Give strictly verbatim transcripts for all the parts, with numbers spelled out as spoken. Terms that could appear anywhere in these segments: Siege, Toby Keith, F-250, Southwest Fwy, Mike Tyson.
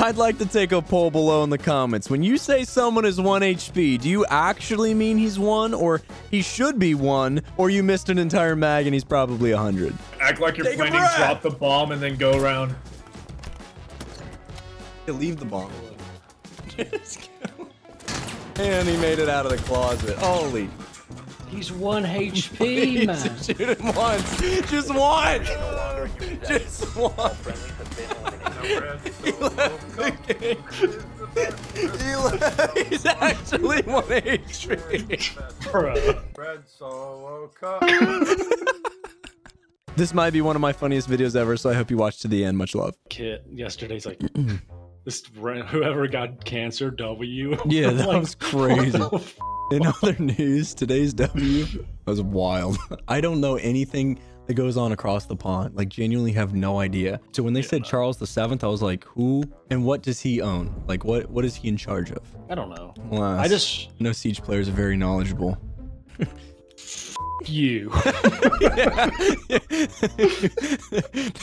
I'd like to take a poll below in the comments. When you say someone is one H P, do you actually mean he's one, or he should be one, or you missed an entire mag and he's probably one hundred? Act like you're take planning, drop the bomb, and then go around. Leave the bomb. Just go. And he made it out of the closet. Holy. He's one H P, please, man. Shoot him once. Just one. Just one. He left the game. He left. He's actually one H P. Bro. Red Solo Cup. This might be one of my funniest videos ever, so I hope you watch to the end. Much love. Kit, yesterday's like... This whoever got cancer, W. Yeah, that like, was crazy. In other news, today's W was wild. I don't know anything that goes on across the pond. Like, genuinely have no idea. So when they yeah. said Charles the seventh, I was like, who and what does he own? Like, what what is he in charge of? I don't know. Alas, I just no Siege players are very knowledgeable. You. Yeah. Yeah.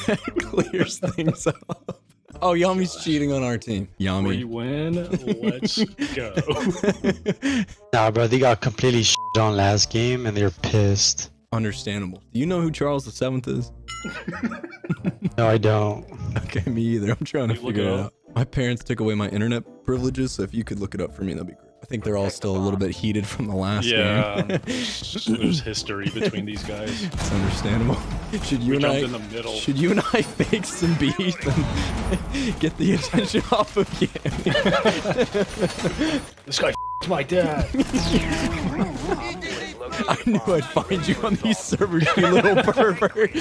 That clears things up. Oh, Yami's Gosh. cheating on our team. Yami. We win. Let's go. Nah, bro, they got completely shit on last game, and they're pissed. Understandable. Do you know who Charles the seventh is? No, I don't. Okay, me either. I'm trying to you figure it out. out. My parents took away my internet privileges, so if you could look it up for me, that'd be great. I think they're all still a little bit heated from the last yeah, game. Yeah, there's history between these guys. It's understandable. Should you we and I in the middle. Should you and I fake some beef and get the attention off of you? This guy f***ed my dad. I knew I'd find you on these servers, you little pervert.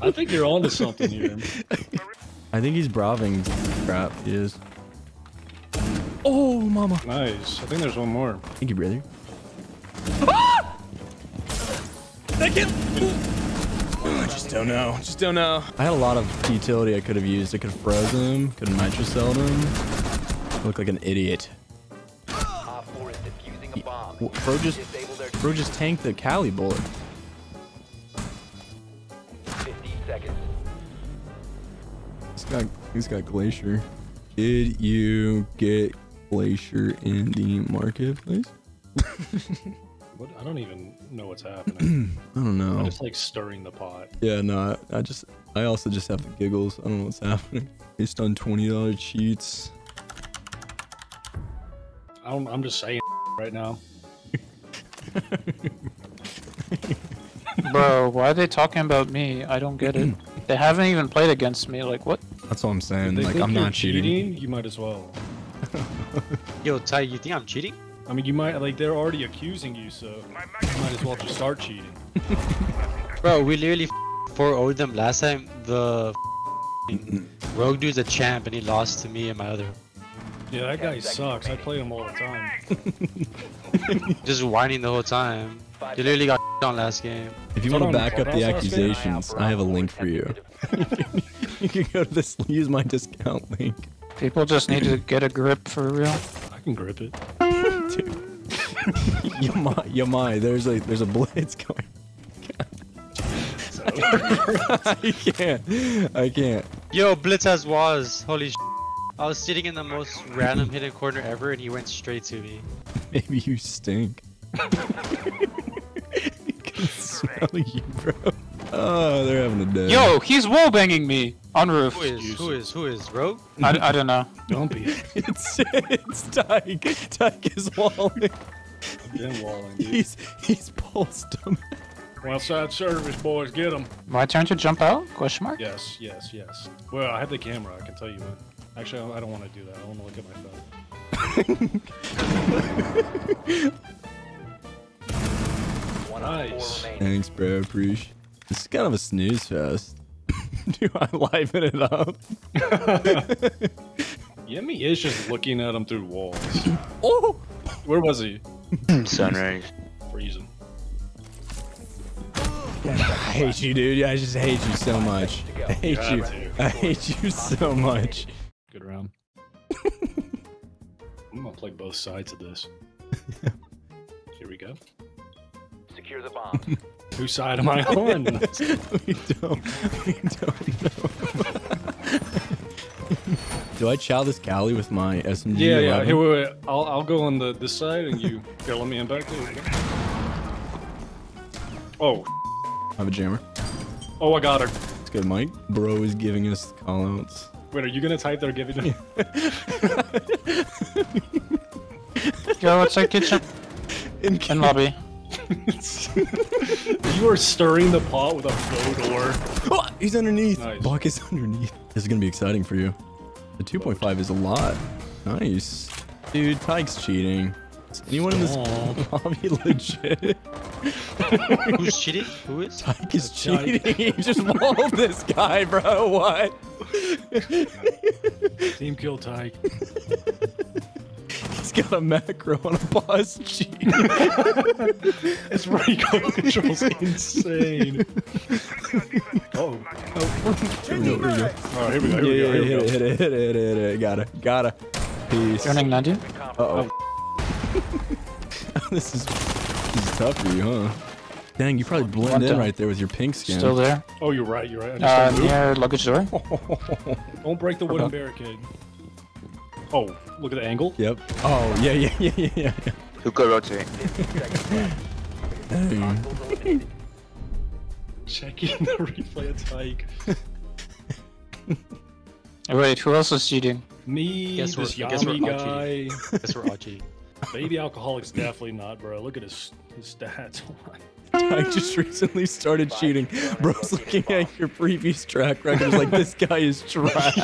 I think you're onto something here. I think he's braving crap. He is. Oh, mama. Nice. I think there's one more. Thank you, brother. Ah! Second. I just don't know. Just don't know. I had a lot of utility I could have used. I could have frozen him. Could have nitrocelled him. I look like an idiot. Uh, is defusing a bomb. Bro just, bro just tanked the Cali bullet. fifteen seconds. Got, he's got Glacier. Did you get Glacier in the marketplace? What? I don't even know what's happening. I don't know. I'm just like stirring the pot. Yeah, no, I, I just, I also just have the giggles. I don't know what's happening. It's done twenty dollar cheats. I'm, I'm just saying right now. Bro, why are they talking about me? I don't get it. They haven't even played against me. Like, what? That's what I'm saying. Like, I'm not cheating. cheating. You might as well. Yo, Ty, you think I'm cheating? I mean, you might. Like, they're already accusing you, so you might as well just start cheating. Bro, we literally four O'd them last time. The rogue dude's a champ, and he lost to me and my other. Yeah, that guy sucks. I play him all the time. Just whining the whole time. You literally got on last game. If you want to back up the accusations, I have a link for you. You can go to this, use my discount link. People just need to get a grip for real. I can grip it. Dude. Yamai, Yamai, there's a there's a blitz going. I can't. I can't. Yo, blitz as was. Holy sh**. I was sitting in the most random hidden corner ever, and he went straight to me. Maybe you stink. Smell you, bro. Oh, they're having a day. Yo, he's wall banging me on roof. Who is? Who is? Who is? Rogue? I, I don't know. Don't be. It's it's Tyke. Tyke is walling. I'm been walling. Dude. He's he's pulsed him. Well, side service boys, get him. My turn to jump out? Question mark? Yes, yes, yes. Well, I have the camera. I can tell you what. Actually, I don't want to do that. I want to look at my phone. Nice. Thanks, bro. Appreciate. This is kind of a snooze fest. Do I liven it up? Yemi is just looking at him through walls. Oh, where was he? Sunray. Freeze him. I hate you, dude. I just hate you so much. I hate God, you. Dude. I hate you so much. Good round. I'm gonna play both sides of this. Here we go. Secure the bomb. Whose side am I on? We don't, we don't know. Do I chow this Cali with my S M G? Yeah, eleven? Yeah. Hey, wait, wait. I'll, I'll go on the this side, and you go let me in back. Oh. I have a jammer. Oh, I got her. It's good, Mike. Bro is giving us callouts. Wait, are you gonna type they're giving them? Go outside kitchen. In, in lobby. You are stirring the pot with a faux door. Oh, he's underneath. Nice. Buck is underneath. This is gonna be exciting for you. The two point five is a lot. Nice. Dude, Tyke's cheating. Is anyone Stop. in this lobby legit? Who's cheating? Who is? Tyke is cheating. He just walled this guy, bro. What? Team kill Tyke. He's got a macro on a boss G. His recoil control's insane. Oh. Oh. Here we go. Alright, here we go. Here yeah, we go. Here hit, we go. It, hit it, hit it, hit it, hit it. Gotta, gotta. Peace. Running ninety? Uh oh. This is, this is tough for you, huh? Dang, you probably blend One in down. right there with your pink skin. Still there. Oh, you're right, you're right. I just uh, near luggage door. Don't break the wooden barricade. Oh, look at the angle. Yep. Oh, yeah, yeah, yeah, yeah, yeah. Hookah rotate. Dang. Checking the replay of Tyke. Wait, who else is cheating? Me, guess this Yami guy. Guess we're R G. Baby Alcoholic's definitely not, bro. Look at his, his stats. I just recently started Bye. cheating. Bye. Bro's looking Bye. at your previous track records like, this guy is trash.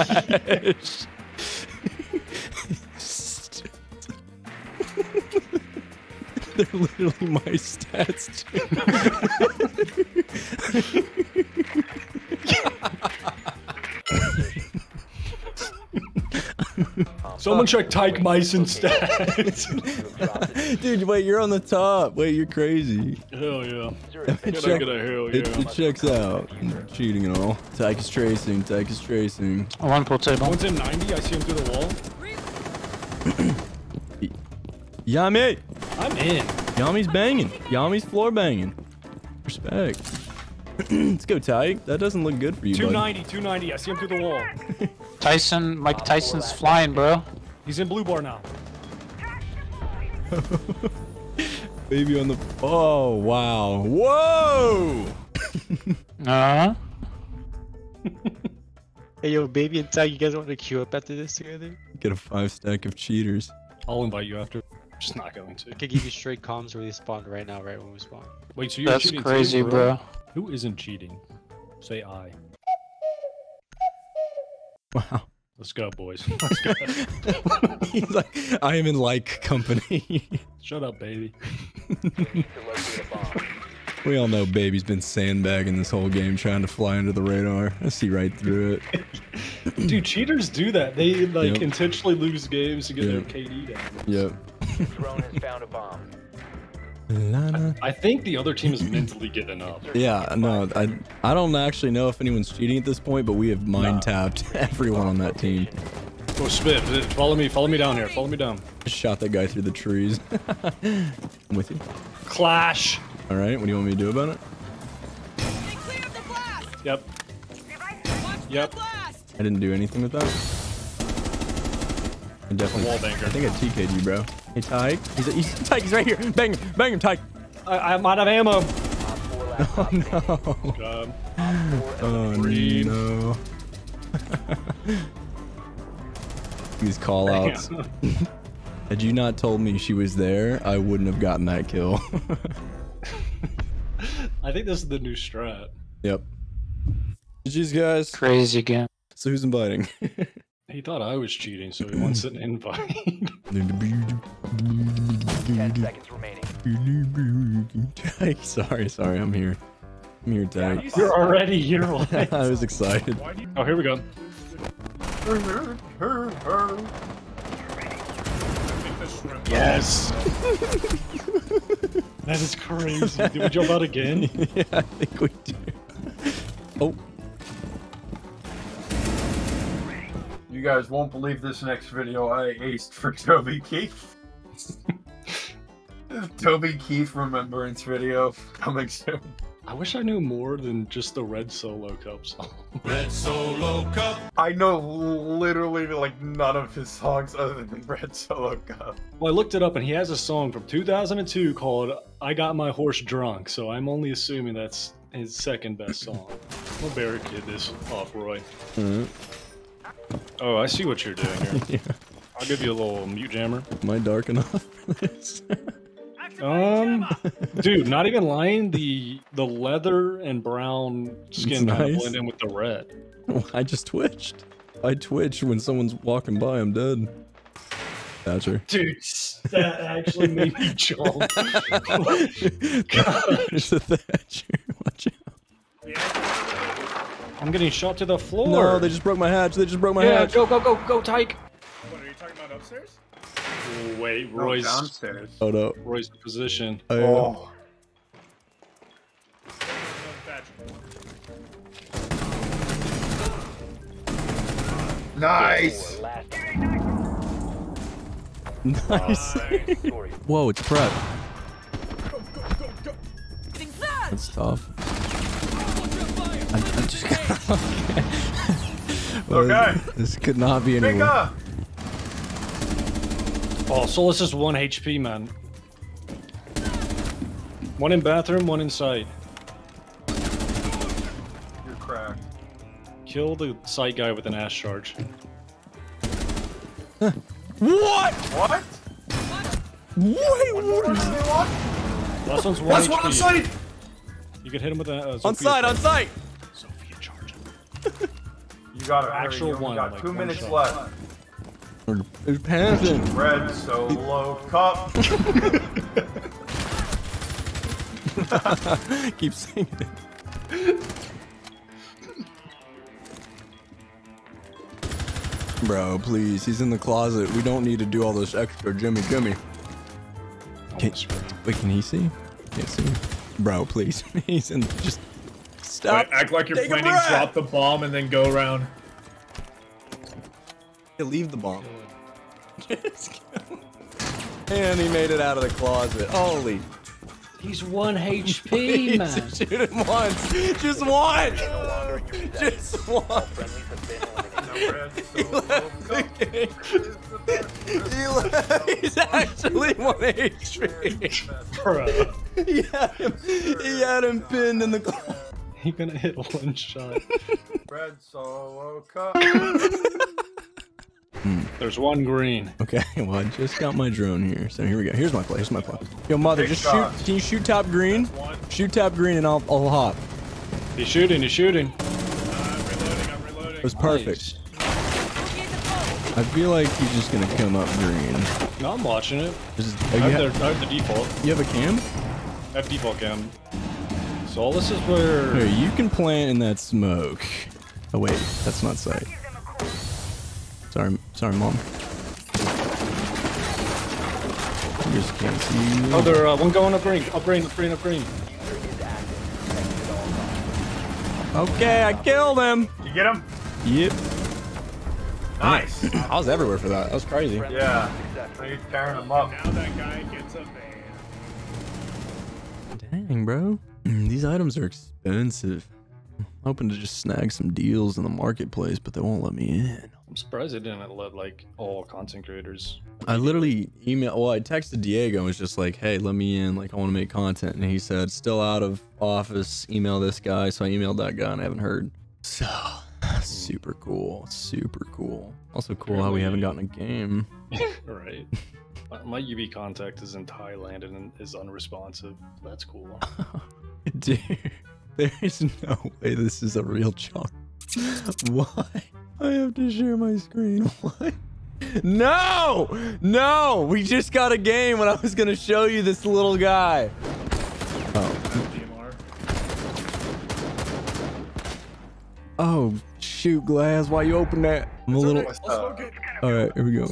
They're literally my stats, too. Someone check Tyke Myson stats. Dude, wait, you're on the top. Wait, you're crazy. Hell yeah. It, check, hell yeah. It, it checks out. I'm cheating and all. Tyke is tracing. Tyke is tracing. I want to pull table. One's in ninety. I see him through the wall. Yami! I'm in. Yami's banging. Yami's floor banging. Respect. Let's go, Tyke. That doesn't look good for you, two ninety, buddy. two ninety. I see him through the wall. Tyson, Mike Tyson's flying, bro. He's in blue bar now. Baby on the... Oh, wow. Whoa! Uh-huh. Hey, yo, Baby and Tyke, you guys want to queue up after this together? Get a five stack of cheaters. I'll invite you after. Just not going to. I could give you straight comms where they spawned right now, right when we spawn. Wait, so you're That's cheating crazy, too, bro. bro. Who isn't cheating? Say I. Wow. Let's go, boys. Let's go. He's like, I am in like company. Shut up, Baby. We all know Baby's been sandbagging this whole game, trying to fly under the radar. I see right through it. Dude, cheaters do that. They like yep. intentionally lose games to get yep. their K D down. Yep. Drone has found a bomb. I, I think the other team is mentally giving up. Yeah, no, I I don't actually know if anyone's cheating at this point, but we have mind tapped nah. everyone on that team. Oh, Spit, follow me, follow me down here, follow me down. Just shot that guy through the trees. I'm with you. Clash. All right, what do you want me to do about it? Clear up the blast. Yep. Yep. Blast. I didn't do anything with that. I definitely. Wall banker. I think I T K'd you, bro. Hey, Tyke. He's, he's, Tyke, he's right here. Bang him. Bang him, Tyke. I, I'm out of ammo. Oh, no. Good job. Oh, Green. no. These call-outs. Had you not told me she was there, I wouldn't have gotten that kill. I think this is the new strat. Yep. G G's, guys. Crazy game. So who's inviting? He thought I was cheating, so he wants an invite. ten seconds remaining. Sorry, sorry, I'm here. I'm here, Tyke. Yeah, you're already here. I was excited. You... Oh, here we go. Yes. That is crazy. Did we jump out again? Yeah, I think we do. Oh. You guys won't believe this next video I aced for Toby Keith. Toby Keith remembrance video coming soon. I wish I knew more than just the Red Solo Cup song. Red Solo Cup. I know literally like none of his songs other than Red Solo Cup. Well, I looked it up and he has a song from two thousand two called I Got My Horse Drunk, so I'm only assuming that's his second best song. We'll barricade this off, Roy. Mm-hmm. Oh, I see what you're doing here. Yeah. I'll give you a little mute jammer. Am I dark enough for this? Um, dude, not even lying, the the leather and brown skin nice. Kind of blend in with the red. I just twitched. I twitch when someone's walking by, I'm dead. Thatcher. Dude, that actually made me jump. There's a Thatcher. Watch out. Yeah. I'm getting shot to the floor. No, they just broke my hatch. They just broke my yeah, hatch. Yeah, go, go, go, go, Tyke. What, are you talking about upstairs? Wait, Roy's oh, downstairs. Oh no. Roy's position. Oh. oh. Nice. Nice. Whoa, it's prep. Go, go, go, go. That's tough. I, I just got. Okay. okay. This, this could not be any worse. Oh, Solus is one H P, man. One in bathroom, one inside. You're cracked. Kill the side guy with an ash charge. Huh. What? What? Wait, what? Last one's one. That's H P. One on site. You can hit him with a. Uh, on site, on site. Sophia charge. You got an actual one. You got like two one minutes shot. Left. It's panicking. Red Solo Cup. Keep singing it. Bro, please. He's in the closet. We don't need to do all this extra Jimmy Jimmy. Can, wait, can he see? Can't see. Bro, please. He's in. The, just stop. Wait, act like you're Take planning. Drop the bomb and then go around. He'll leave the bomb. And he made it out of the closet. Holy. He's one H P, man. Shoot him once. Just one. Just one. He left the game. He left. He's actually one H P. He had him, he had him pinned in the closet. He's gonna hit one shot. Red Solo Cup. Hmm. There's one green. Okay, well I just got my drone here, so here we go. Here's my play. Here's my play. Yo, mother, Big just shot. Shoot. Can you shoot top green? Shoot top green, and I'll I'll hop. He's shooting. He's shooting. Uh, I'm reloading. I'm reloading. It was perfect. Nice. I feel like he's just gonna come up green. No, I'm watching it. Is, I, have the, I have the default. You have a cam? I have default cam. So all this is where. Here, you can plant in that smoke. Oh wait, that's not sight. Sorry, sorry, mom. I just can't see you. Oh, there, uh, one going up green, up green, up green, up green. Okay, I killed him. You get him? Yep. Nice. I was everywhere for that. That was crazy. Yeah. He's tearing him up. Now that guy gets a ban. Dang, bro. These items are expensive. I'm hoping to just snag some deals in the marketplace, but they won't let me in. I'm surprised I didn't let like all content creators. I literally emailed, well, I texted Diego and was just like, hey, let me in, like I want to make content. And he said, still out of office, email this guy. So I emailed that guy and I haven't heard. So super cool, super cool. Also cool really? How we haven't gotten a game. Right. My U B contact is in Thailand and is unresponsive. That's cool. Dude, there is no way this is a real job. Why? I have to share my screen. What? No! No! We just got a game when I was going to show you this little guy. Oh. Oh, shoot, Glass. Why you open that? I'm a little... Uh, all right, here we go.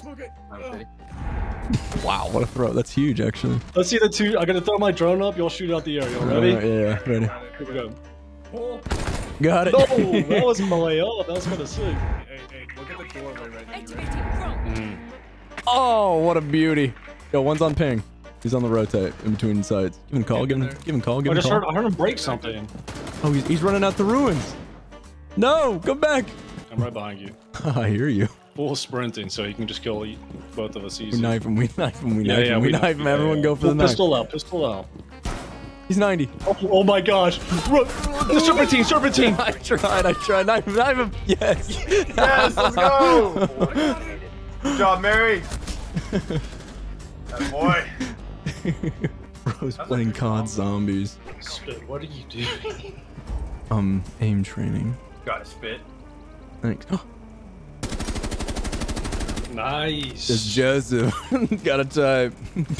Wow, what a throw. That's huge, actually. Let's see the two. I'm going to throw my drone up. Y'all shoot out the air. Y'all ready? Right, yeah, ready. Here we go. Oh. Got it. No, that was Malay. Oh, that was kind of sick. Hey, hey, look at the doorway right there. Oh, what a beauty. Yo, one's on ping. He's on the rotate in between sides. Give him a call, give him, give him a call, give him a call. I heard him break something. Oh, he's, he's running out the ruins. No, come back. I'm right behind you. I hear you. Full sprinting, so you can just kill both of us easy. We knife him, we knife him, we knife yeah, him, yeah, we, we knife him. Everyone go for the knife. Pistol out, pistol out. He's ninety. Oh, oh my gosh. The serpentine, serpentine. I tried, I tried. Knife him, knife him. Yes. Yes, let's go. Good job, Mary. That boy. Bro's playing C O D zombies. Spit, what are you doing? Um, aim training. Gotta spit. Thanks. Oh. Nice. It's Joseph. Gotta type.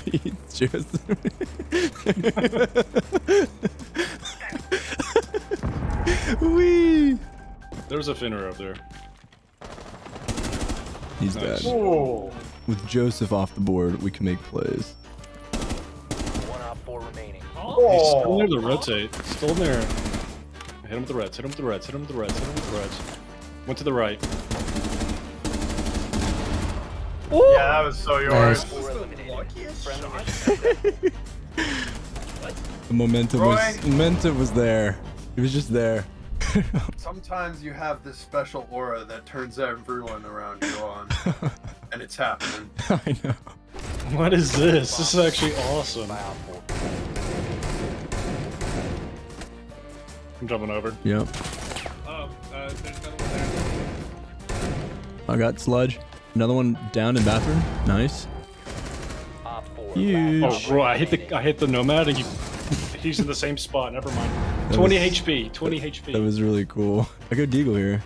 Beats Joseph. Wee. There's a Finner up there. He's nice. Dead. Whoa. With Joseph off the board, we can make plays. One out, four remaining. Oh. He's still near the rotate. Still there. Hit him with the reds. Hit him with the reds. Hit him with the reds. Hit him with the reds. Went to the right. Ooh. Yeah, that was so yours. The, the momentum Roy. was momentum was there. It was just there. Sometimes you have this special aura that turns everyone around you on, and it's happening. I know. What is this? This is actually awesome. I'm jumping over. Yep. Oh, uh, there's another one there. I got sludge. Another one down in bathroom. Nice. Huge. Oh, bro, I hit the I hit the nomad and he, he's in the same spot. Never mind. That twenty was, H P. twenty H P. That was really cool. I got Deagle here.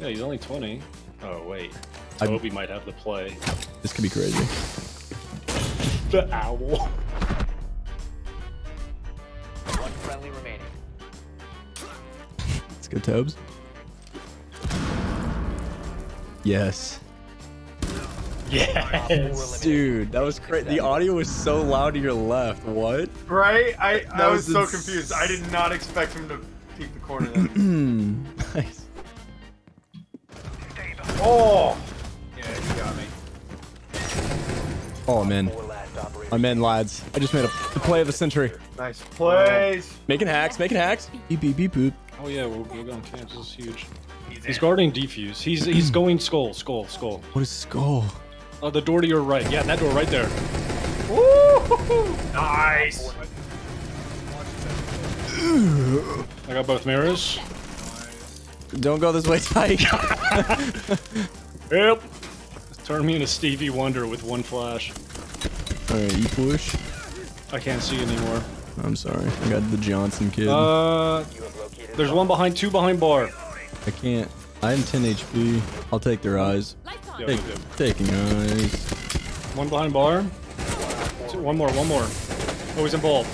Yeah, he's only twenty. Oh wait. I hope he might have the play. This could be crazy. The owl. One friendly remaining. Let's go, Tobes. Yes. Yes, dude, that was crazy. The audio was so loud to your left. What? Right? I, I was, was so confused. I did not expect him to peek the corner then. Nice. Oh! Yeah, you got me. Oh, I'm in. I'm in, lads. I just made a, the play of the century. Nice plays. Making hacks, making hacks. Beep, beep, beep, boop. Oh, yeah, we're, we're going camps. This is huge. He's, he's guarding defuse. He's, he's going skull, skull, skull. What is skull? Oh, the door to your right. Yeah, that door right there. Woo! Nice. I got both mirrors. Don't go this way, Tyke. Yep. Turn me into Stevie Wonder with one flash. All right, you push. I can't see anymore. I'm sorry. I got the Johnson kid. Uh, there's one behind, two behind bar. I can't. I'm ten H P. I'll take their eyes. Yeah, take, taking eyes. One behind bar. Two, one more, one more. Oh, he's in ball.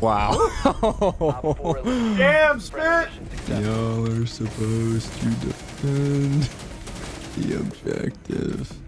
Wow. Damn, spit! Y'all are supposed to defend the objective.